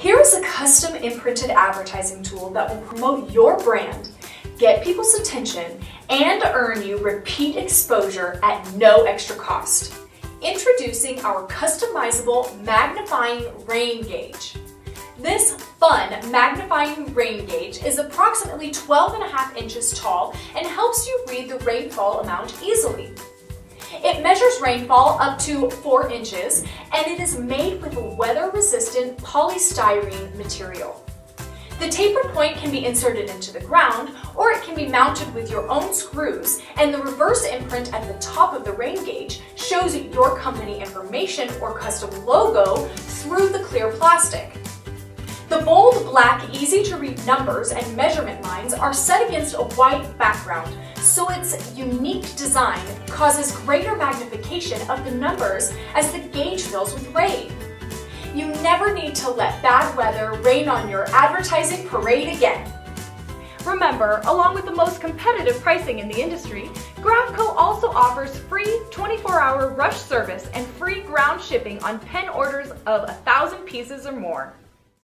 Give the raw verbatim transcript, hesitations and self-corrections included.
Here is a custom imprinted advertising tool that will promote your brand, get people's attention, and earn you repeat exposure at no extra cost. Introducing our customizable magnifying rain gauge. This fun magnifying rain gauge is approximately twelve and a half inches tall and helps you read the rainfall amount easily. It measures rainfall up to four inches, and it is made with weather-resistant polystyrene material. The taper point can be inserted into the ground, or it can be mounted with your own screws, and the reverse imprint at the top of the rain gauge shows your company information or custom logo through the clear plastic. The bold, black, easy-to-read numbers and measurement lines are set against a white background, so its unique design causes greater magnification of the numbers as the gauge fills with rain. You never need to let bad weather rain on your advertising parade again. Remember, along with the most competitive pricing in the industry, Graphico also offers free twenty-four hour rush service and free ground shipping on pen orders of one thousand pieces or more.